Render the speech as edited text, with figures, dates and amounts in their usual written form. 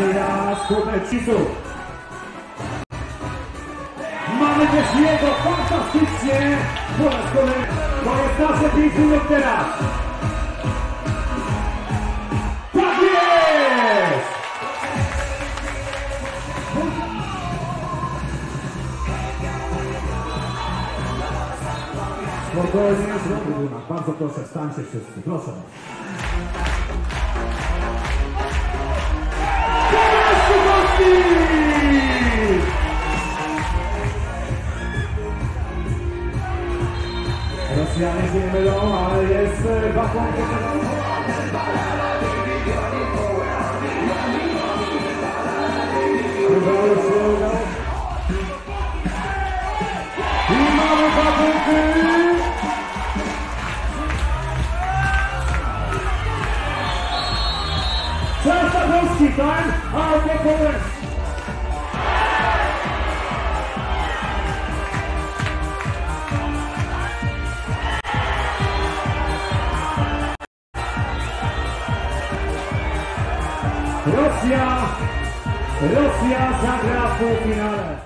Casillas con hechizo. Mamy też jego fantastycznie po raz kolejny. To jest nasze 5 minut teraz. Tak jest! Spokojnie z trybuna. Bardzo proszę, stańcie wszyscy. Proszę. Rosjanie się nie mylą, ale jest wachą. I mamy dwa punkty. Częstochowski time, ale nie koleś. Rosja zagra w półfinale.